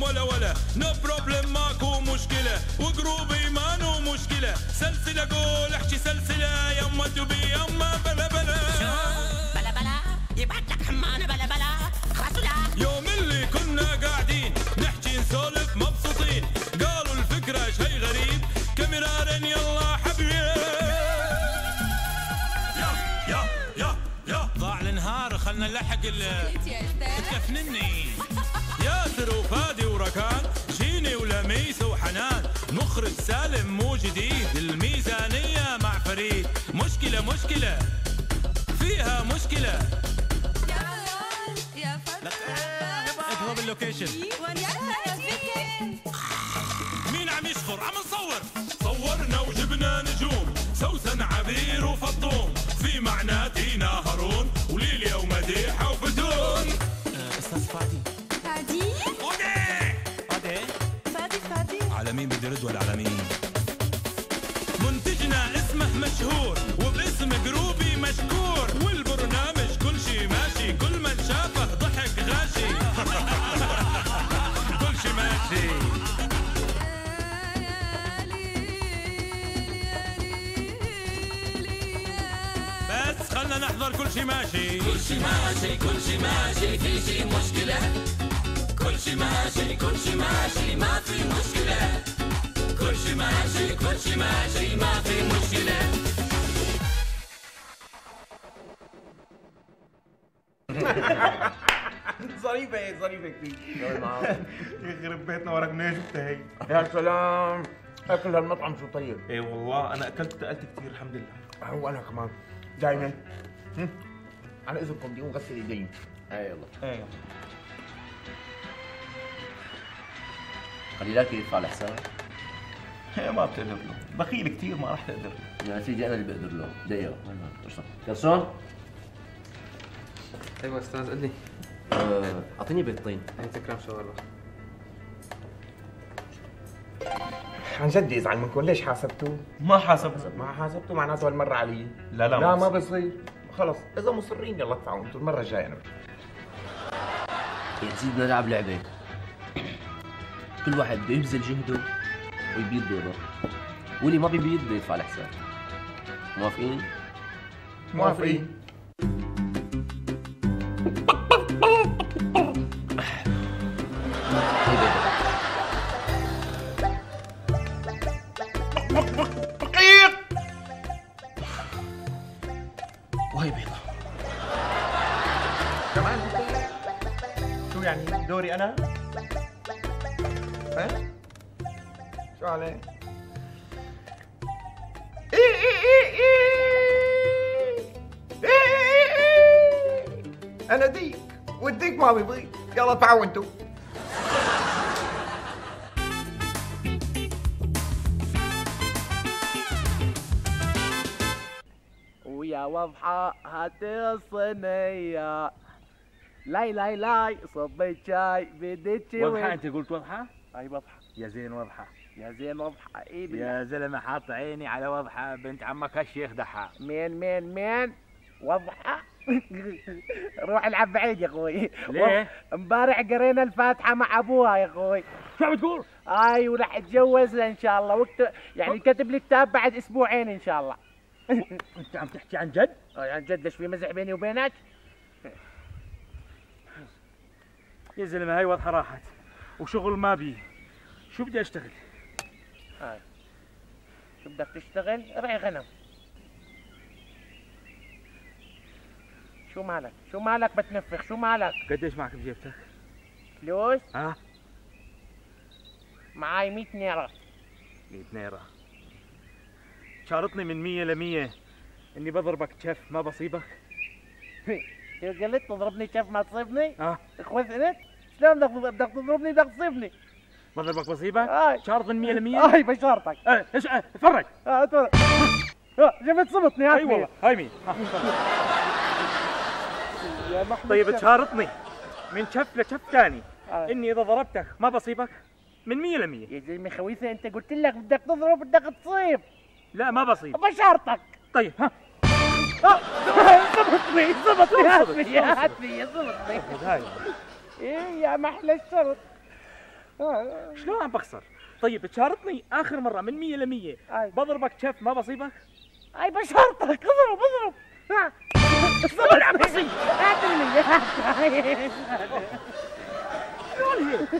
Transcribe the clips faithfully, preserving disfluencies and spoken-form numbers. كلام ولا ولا نو بروبلم ماكو مشكلة وقروبي مانو مشكلة سلسلة قول احكي سلسلة يما تبي يما بلا بلا شو بلا بلا يبعت لك حمانة بلا بلا خلاص يوم اللي كنا قاعدين نحكي نسولف مبسوطين قالوا الفكرة شي غريب كاميرارين يلا حبيبي يا يا يا يا ضاع النهار خلنا نلحق التفنني ياسر وفادي وركان جيني ولميس وحنان مخرج سالم مو جديد الميزانية مع فريد مشكلة مشكلة فيها مشكلة يا ولد يا فرد اذهب اللوكيشن مين عم يشخر عم نصور صورنا وجبنا نجوم سوسن عبير وفطوم في معناتي ناهرون وليليا ومديحة وفتون استاذ فادي على مين بدي رد ولا على مين؟ منتجنا اسمه مشهور وباسم جروبي مشكور والبرنامج كل شي ماشي كل من شافه ضحك غاشي كل شي ماشي بس خلنا نحضر كل شي ماشي كل شي ماشي كل شي ماشي في شي مشكلة كل شي ماشي كل شي ماشي ما في مشكلة كل شي ماشي كل شي ماشي ما في مشكلة ظريفة ظريفة كثير يخرب بيتنا ورا جنيه شفتها يا سلام اكل هالمطعم شو طيب اي والله انا اكلت اكلت كثير الحمد لله هو انا كمان دايما على اذنكم بدي اغسل ايدي اي والله اي خلي لك يدفع الحساب هي ما بتقدر له بخيل كثير ما راح تقدر له يا سيدي انا اللي بقدر له دقيقه كرسون ايوه استاذ قل لي اعطيني بيض طين انت كرام شاورما عن جد يزعل منكم ليش حاسبتوه؟ ما حاسبته ما حاسبته معناته هالمره علي لا لا لا ما بصير خلص اذا مصرين يلا ادفعوا انتم المره الجايه انا يا سيدي بدنا نلعب لعبه كل واحد بده يبذل جهده ويبيض بيضه واللي ما بيبيض بده يدفع الحساب موافقين؟ موافقين دقيق وهي بيضة كمان شو يعني دوري أنا؟ شو عليه؟ إي إي إي إي إي إي أنا ديك والديك ما بيضيق يلا تعالوا أنتوا ويا وضحة هاتي الصينية لاي لاي لاي صبيت شاي بديت شوي وضحة أنت قلت وضحة؟ أي وضحة يا زين وضحة يا زين وضحة إيه يا زلمة حاط عيني على وضحة بنت عمك هالشيخ دحة مين مين مين وضحة روح العب بعيد يا اخوي ليه؟ امبارح قرينا الفاتحة مع ابوها يا اخوي شو عم تقول؟ اي وراح اتجوزها ان شاء الله وكت... يعني كتب لي كتاب بعد اسبوعين ان شاء الله انت عم تحكي عن جد؟ اي عن جد ليش في مزح بيني وبينك؟ يا زلمة هاي وضحة راحت وشغل ما بيه شو بدي اشتغل؟ هاي شو بدك تشتغل؟ رعي غنم شو مالك؟ شو مالك بتنفخ؟ شو مالك؟ قديش معك بجيبتك؟ فلوس؟ ها؟ معاي مية نيرة مية نيرة شارطني من مية لمية اني بضربك كف ما بصيبك؟ شو قلت تضربني كف ما تصيبني؟ ها؟ اخوذنت؟ شلون بدك تضربني بدك تصيبني؟ بضربك مصيبة؟ شارط من مية لمية؟ اي بشارطك اي ايش اتفرج اه اتفرج جبت صبتني هاي والله هاي مين يا محمود طيب تشارطني من شف لشف ثاني اني اذا ضربتك ما بصيبك من مية لمية يا زلمة خويسة انت قلت لك بدك تضرب بدك تصيب لا ما بصيب بشارطك طيب ها صبتني صبتني هات فيا هات فيا صبتني ايه يا محلى الشرط شلون عم بخسر؟ طيب تشارطني اخر مره من مية ل مية بضربك كف ما بصيبك؟ اي بشرطك اضرب اضرب اضرب عم بصيب اعطيني شلون هيك؟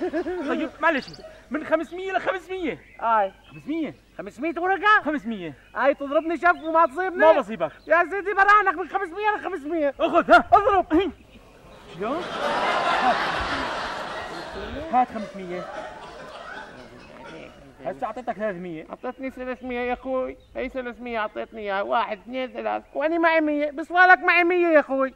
طيب معلش من خمسمية ل خمسمية اي خمسمية خمسمية ورقة خمسمية اي تضربني شف وما تصيبني؟ ما بصيبك يا سيدي براهنك من خمسمية ل خمسمية اخذ ها اضرب شلون؟ هات خمسمية هسه اعطيتك ثلاثمية اعطيتني ثلاثمية يا اخوي هي ثلاثمية اعطيتني اياها واحد اثنين ثلاث وانا معي مية بس بالك معي مية يا اخوي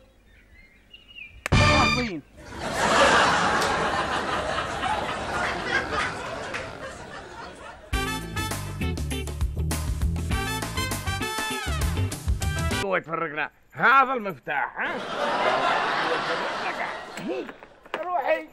واحد هو تفرقنا هذا المفتاح ها روحي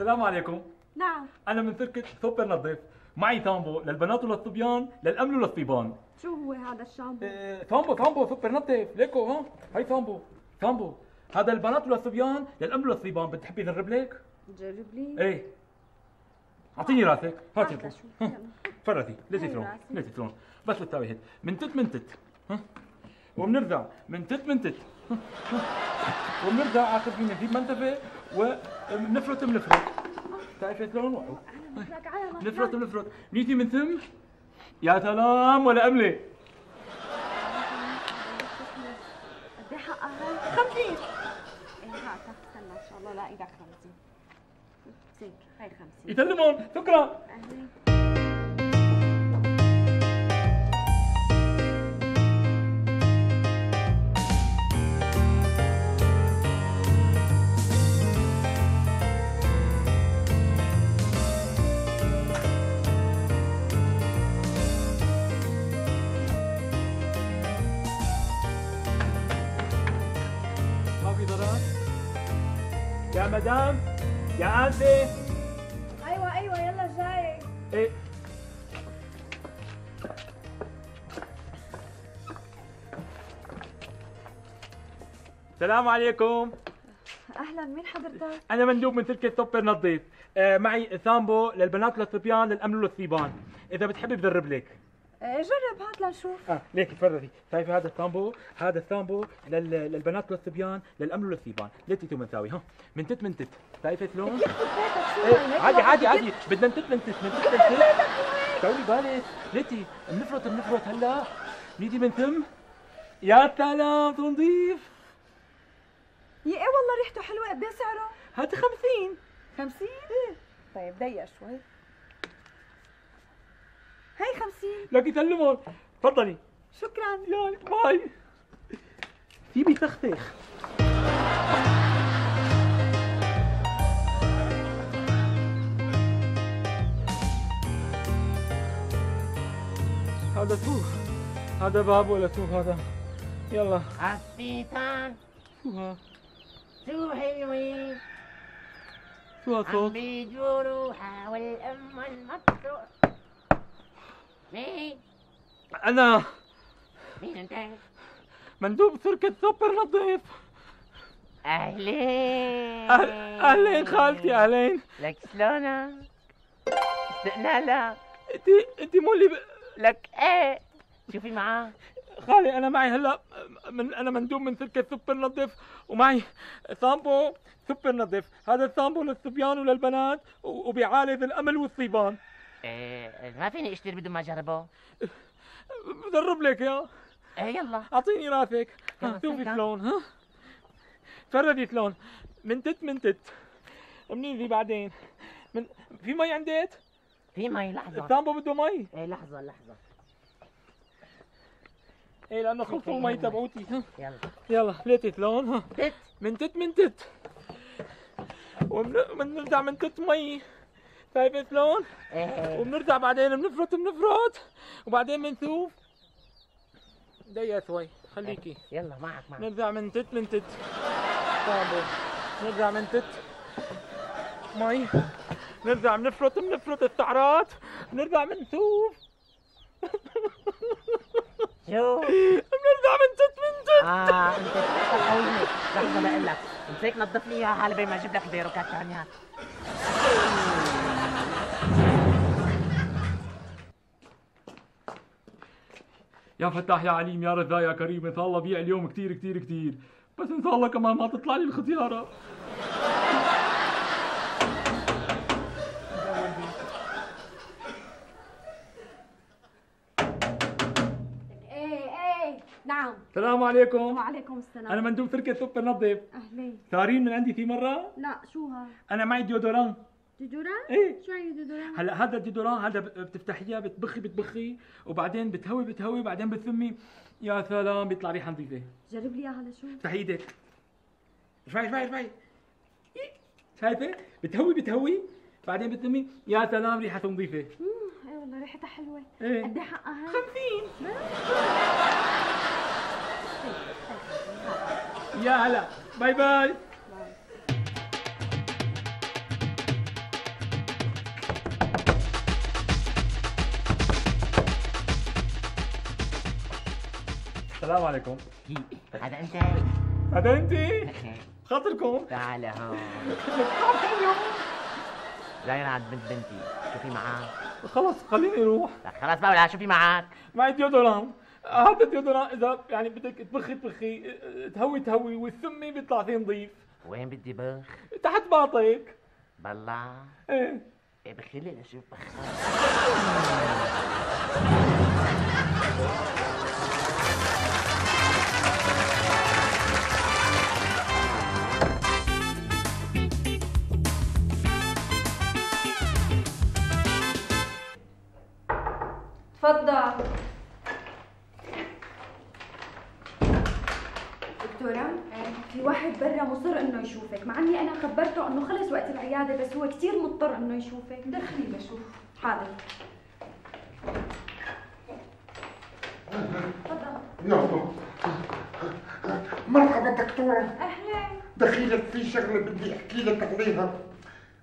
السلام عليكم. نعم. أنا من شركة سوبر نظيف، معي تامبو للبنات وللصبيان، للأمل وللطيبان. شو هو هذا الشامبو؟ إيه، تامبو تامبو سوبر نظيف، ليكو ها، هي تامبو، تامبو، هذا البنات وللصبيان، للأمل وللطيبان، بتحبي نجرب لك؟ نجرب لي؟ إيه. أعطيني راسك، هاتي شوي. فرتي، ليتي ترون، ليتي ترون، بس بتساوي هيك، منتت منتت، ها؟ وبنرجع منتت منتت، وبنرجع عاقبين نجيب منتفه ونفرط منفرط. تعرفي شلون نروحوا؟ نفرط ونفرط، نيجي من ثم يا سلام ولا أملة. قد إيه حقها هاي؟ خمسين. إيه هاتها استنى إن شاء الله لاقي لك خمسين. زين هاي خمسين. يسلمون شكرا. يا مدام يا انتي ايوه ايوه يلا جاي ايه السلام عليكم اهلا مين حضرتك؟ انا مندوب من شركة سوبر نظيف آه معي ثامبو للبنات وللصبيان للامل وللثيبان اذا بتحبي بجرب لك ايه جرب هات لنشوف اه ليك تفرجي شايفه هذا الثامبو هذا الثامبو لل... للبنات وللصبيان للامل وللثيبان ليتيتو منساوي ها منتت منتت شايفه شلون؟ إيه عادي عادي عادي بدنا ننتت منتت منتت منتت سوي بالك ليتي بنفرط بنفرط هلا نيجي من ثم يا سلام تنظيف يا ايه والله ريحته حلوه قد ايه سعره؟ هاتي خمسين خمسين؟ ايه طيب ضيق شوي هاي خمسين لك يسلمون تفضلي شكرا يلا باي في بيتختخ هذا توف هذا باب ولا توف هذا يلا عسيتان شو ها شو حلوين شو هالصوت عمي جروحة والأم المطرق مين؟ أنا مين أنت؟ مندوب شركة سوبر نظيف أهلين أهل... أهلين خالتي أهلين لك شلونك؟ استقنالك أنتِ أنتِ مو اللي ب... لك إيه شو في معاك؟ خالي أنا معي هلا من أنا مندوب من شركة سوبر نظيف ومعي ثامبو سوبر نظيف هذا الثامبو للصبيان وللبنات وبيعالج الأمل والصيبان ما فيني اشتري بدون ما اجربه بدرب لك يا ايه يلا اعطيني راسك شوفي شلون ها تفردي شلون منتت منتت بنيجي بعدين من في مي عندك؟ في مي لحظة الثامبو بده مي ايه لحظة لحظة ايه لأنه خلصوا المي تبعوتي ها يلا يلا ليتي شلون ها تت منتت منتت وبنرجع منتت مي شايفه شلون؟ ايه وبنرجع بعدين بنفرط بنفرط وبعدين بنشوف دقيقة شوي خليكي. يلا معك معك. نرجع من تت من تت. طيب نرجع من تت. مي. نرجع بنفرط بنفرط التعرات. بنرجع بنسوف. شو؟ بنرجع من تت من تت. اه انت تحولني. لحظة بقول لك. انت هيك نظف لي اياها لبين ما اجيب لك بيروكات عنيات. يا فتاح يا عليم يا رضا يا كريم، ان شاء الله بيع اليوم كثير كثير كثير، بس ان شاء الله كمان ما تطلع لي الختياره. ايه ايه نعم. السلام عليكم. وعليكم السلام. انا مندوب شركه سوبر نظف. اهلين. صارين من عندي في مره؟ لا شو ها؟ انا معي ديودوران. ديدوران؟ ايه شو يعني ديدوران؟ هلا هذا الديدوران هذا بتفتحيها بتبخي بتبخي وبعدين بتهوي بتهوي وبعدين بتسمي، يا سلام بيطلع ريحه نظيفه. جرب لي اياها لشو؟ افتح ايدك شوي شوي شوي. شايفه؟ بتهوي بتهوي بعدين بتسمي، يا سلام ريحه نظيفه. امم ايه والله ريحتها حلوه. ايه قد ايه حقها؟ خمسين. يا هلا باي باي. السلام عليكم. هذا انت؟ هذا انت؟ خاطركم؟ تعالى هون. لا ينعد بنت بنتي، شوفي معاك. خلص خليني اروح. خلص بقى ولا شوفي معاك. معي ديودوران، هذا الديودوران اذا يعني بدك تبخي تبخي، تهوي تهوي، والسمي بيطلع فيه نظيف. وين بدي بخ؟ تحت باطك. بالله؟ ايه. ايه بخي لي لشوف بخاك. تفضل دكتورة. في واحد برا مصر انه يشوفك، مع اني انا خبرته انه خلص وقت العيادة، بس هو كثير مضطر انه يشوفك. دخلي لشوف. حاضر. تفضل. يلا مرحبا دكتورة. اهلا. دخيلك في شغلة بدي احكي لك عليها.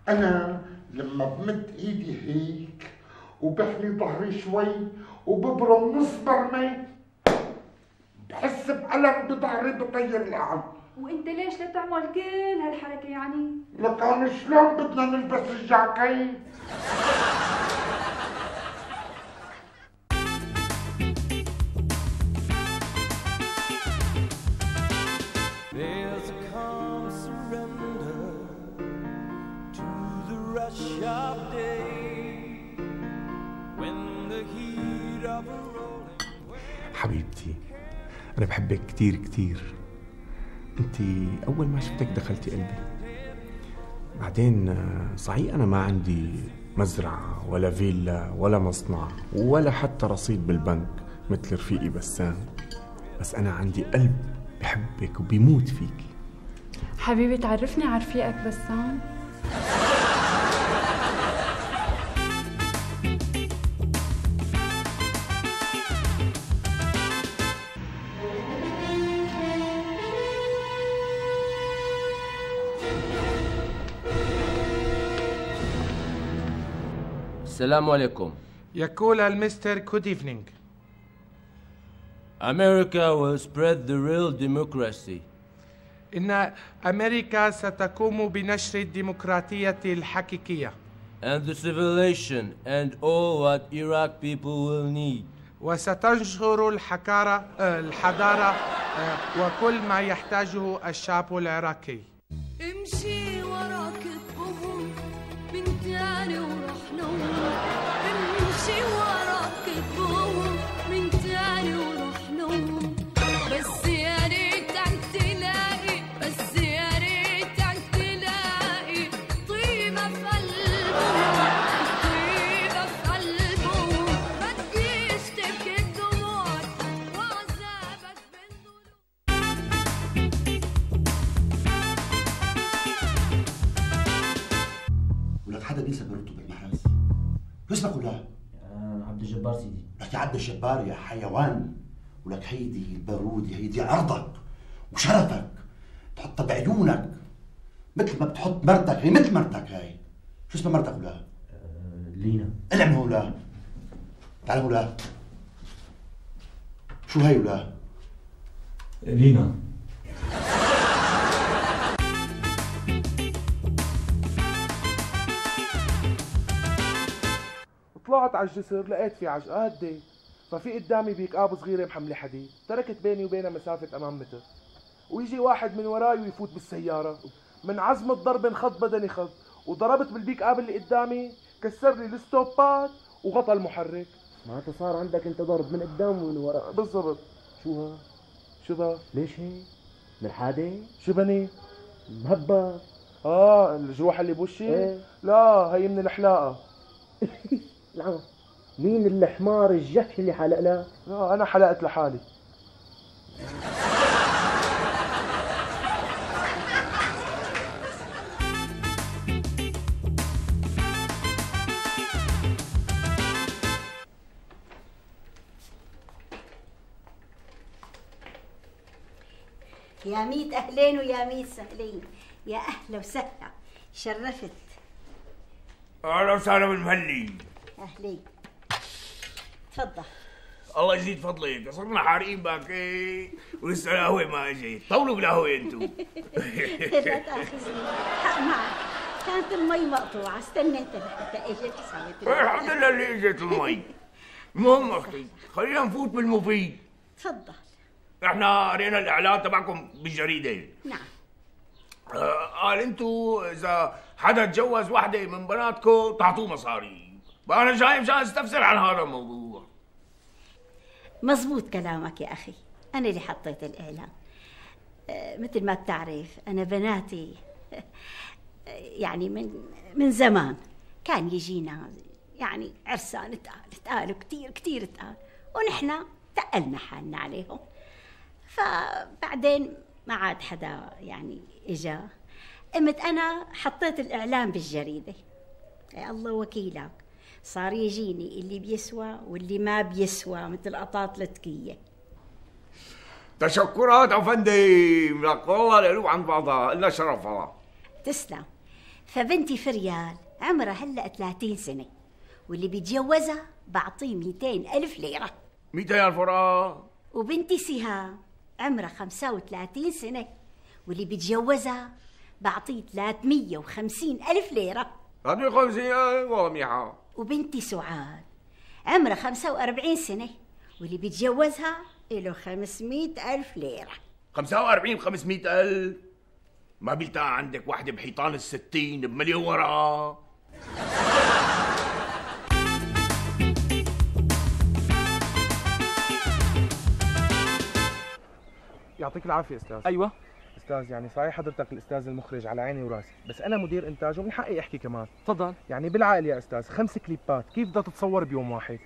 انا لما بمد ايدي هيك وبحني ظهري شوي وببرم نص برمي بحس بألم بظهري بطير القعد. وانت ليش لا تعمل كل هالحركه يعني؟ لك انا شلون بدنا نلبس الجاكيت؟ حبيبتي أنا بحبك كتير كتير، أنت أول ما شفتك دخلتي قلبي. بعدين صحيح أنا ما عندي مزرعة ولا فيلا ولا مصنع ولا حتى رصيد بالبنك مثل رفيقي بسام، بس أنا عندي قلب بحبك وبيموت فيكي. حبيبي تعرفني على رفيقك بسام؟ السلام عليكم. يقول المستر good evening. America will spread the real democracy. إن أمريكا ستقوم بنشر الديمقراطية الحقيقية. And the civilization and all what Iraq people will need. وستنشر الحكارة الحضارة وكل ما يحتاجه الشعب العراقي. امشي وراك الطبول بنتاني وراح نوم. لك يا عبد الجبار سيدي. لك يا عبد الجبار يا حيوان، ولك هيدي البارودة هيدي عرضك وشرفك، تحطها بعيونك مثل ما بتحط مرتك، هي مثل مرتك هاي. شو اسمها مرتك ولا؟ أه لينا. إلها من ولا؟ تعال ولا. شو هي ولا؟ لينا. طلعت على الجسر لقيت في عجقة هدي، ففي قدامي بيكاب صغيرة محملة حديد، تركت بيني وبينها مسافة أمام متر، ويجي واحد من وراي ويفوت بالسيارة، من عزم الضرب انخض بدني خض، وضربت بالبيكاب اللي قدامي، كسر لي الستوبات وغطى المحرك. معناتها صار عندك أنت ضرب من قدام ومن ورا. بالضبط. شو ها؟ شو ذا؟ ليش هيك؟ ملحادة؟ شبني؟ مهبة؟ آه الجروح اللي بوشي؟ ايه؟ لا هي من الحلاقة. العمى مين الحمار الجحش اللي حلق لها؟ لا انا حلقت لحالي. يا ميت اهلين ويا ميت سهلين، يا اهلا وسهلا، شرفت. اهلا وسهلا بالمهلي. اهلين. تفضل. الله يزيد فضلك، صرنا حارقين باكي ولسه القهوة ما اجت، طولوا بالقهوة انتم. لا تاخذني، حق معك، كانت المي مقطوعة، استنيت لحتى اجت وسويت. الحمد لله اللي اجت المي. المهم اختي، خلينا نفوت بالمفيد. تفضل. احنا قرينا الاعلان تبعكم بالجريدة. نعم. قال انتم اذا حدا تجوز وحدة من بناتكم تعطوه مصاري. أنا جاي مشان استفسر عن هذا الموضوع. مزبوط كلامك يا أخي، أنا اللي حطيت الإعلان. أه مثل ما بتعرف أنا بناتي أه يعني من من زمان كان يجينا يعني عرسان تقال تقالوا كثير كثير تقال، ونحن تقلنا حالنا عليهم. فبعدين ما عاد حدا يعني إجا، قمت أنا حطيت الإعلان بالجريدة. يا الله وكيلك، صار يجيني اللي بيسوى واللي ما بيسوى مثل قطاطلة تكية. تشكرات افندم، لك والله القلوب عن بعضها، إلا شرف والله. تسلم. فبنتي فريال عمرها هلا ثلاثين سنة، واللي بيتجوزها بعطيه مئتين ألف ليرة. مئتين ألف ورقة. وبنتي سيها عمرها خمسة وثلاثين سنة، واللي بيتجوزها بعطيه ثلاثمئة وخمسين ألف ليرة. هذه خمسين والله منيحة. وبنتي سعاد عمرها خمسة وأربعين سنة، واللي بيتجوزها له خمسمئة ألف ليرة. خمسة وأربعين بخمسمئة ألف؟ ما بيلتقى عندك وحدة بحيطان الستين بمليون ورقة؟ يعطيك العافية أستاذ. أيوة أستاذ، يعني صحيح حضرتك الأستاذ المخرج على عيني وراسي، بس أنا مدير إنتاج ومن حقي أحكي كمان. تفضل. يعني بالعقل يا أستاذ، خمس كليبات كيف بدها تتصور بيوم واحد؟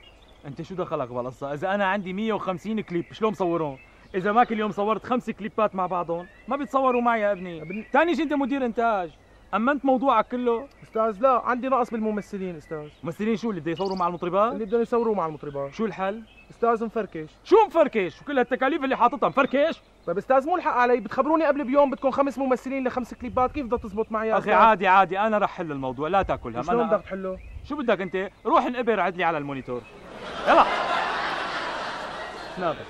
أنت شو دخلك بالقصة؟ إذا أنا عندي مئة وخمسين كليب شلون بصورهم؟ إذا ما كل يوم صورت خمس كليبات مع بعضهم ما بيتصوروا معي يا ابني. أبن... تاني شي أنت مدير إنتاج، أمنت موضوعك كله. أستاذ لا، عندي نقص بالممثلين أستاذ. ممثلين شو اللي بده يصوروا مع المطربات؟ اللي بدهم يصوروا مع المطربات. شو الحل؟ أستاذ مفركش. شو مفركش؟ وكل هالتكاليف اللي حاططها مفركش؟ طيب استاذ مو الحق علي، بتخبروني قبل بيوم بدكم خمس ممثلين لخمس كليبات، كيف بدها تزبط معي يا اخي؟ عادي عادي، انا رح حل الموضوع، لا تاكل هم. شلون بدك تحله؟ شو بدك انت؟ روح انقبر عدلي على المونيتور، يلا. لا بس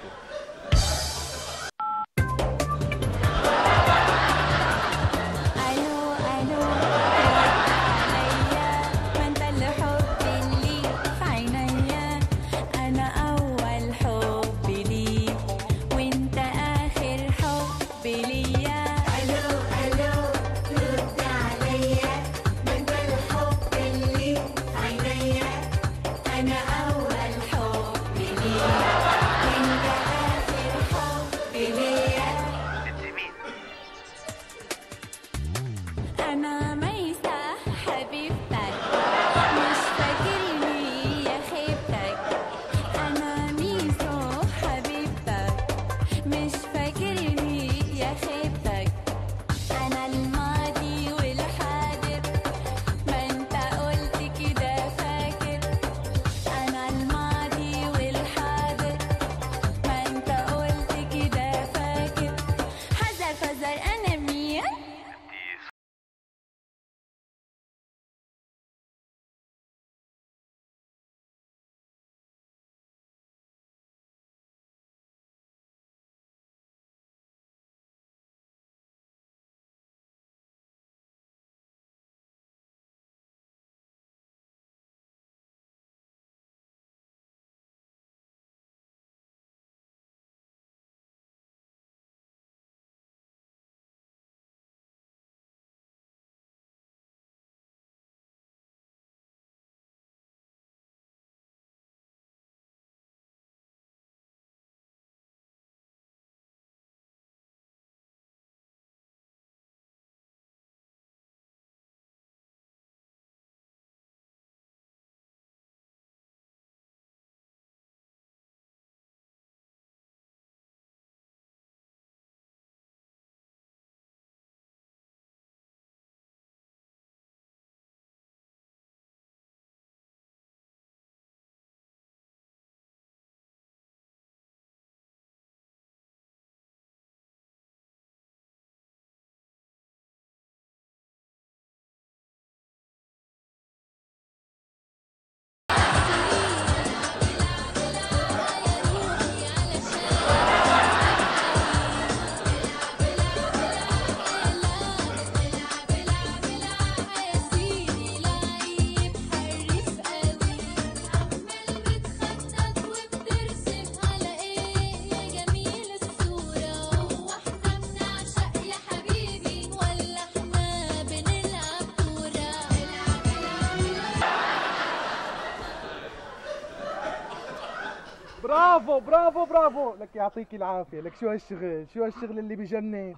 برافو برافو برافو لك، يعطيك العافيه. لك شو هالشغل، شو هالشغل اللي بجنن.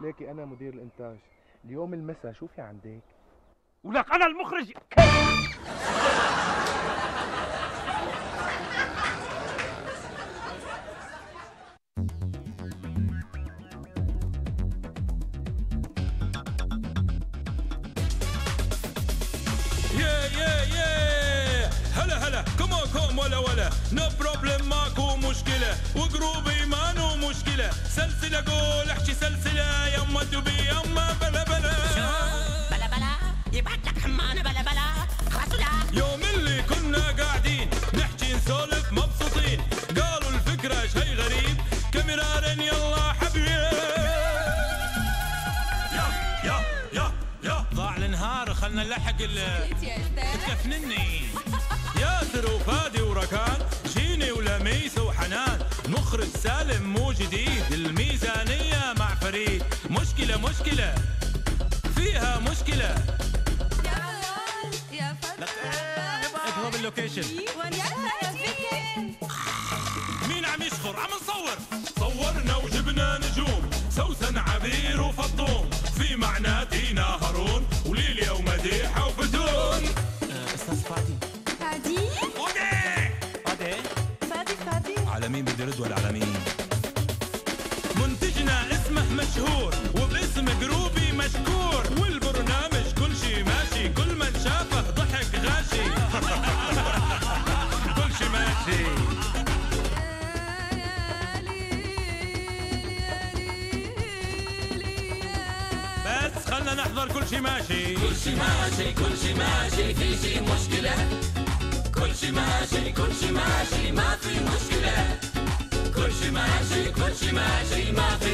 ليكي انا مدير الانتاج، اليوم المساء شو في عندك؟ ولك انا المخرج. ولا ولا نو بروبلم، ماكو مشكلة، وقروبي مانو مشكلة، سلسلة قول احكي سلسلة، يما دبي يما بلا بلا. شو بلا بلا؟ يبعت لك حمانة بلا بلا رسولة. يوم اللي كنا قاعدين نحكي نسولف مبسوطين، قالوا الفكرة شي غريب، كاميرارين يلا حبيبي. يا يا يا يا ضاع النهار، خلنا نلحق التفنني. ياسر وفادي وركان، جيني ولميسة وحنان، مخرج سالم مو جديد، الميزانية مع فريد. مشكلة مشكلة فيها مشكلة. يا ولد يا فتى اذهب اللوكيشن. مين عم يشخر؟ عم نصور. صورنا وجبنا نجوم، سوسن عبير وفطوم، في معنا دينا هارون وليليا ومديحة وفتون. استاذ فادي على مين بدي رد ولا على مين؟ منتجنا اسمه مشهور وباسم قروبي مشكور، والبرنامج كل شي ماشي، كل من شافه ضحك غاشي. كل شي ماشي. بس خلنا نحضر كل شي ماشي. كل شي ماشي، كل شي ماشي، في شي مشكلة. كل شي ماشي، كل شي ماشي، ما في مشكلة. كل شي ماشي، كل شي ماشي، ما في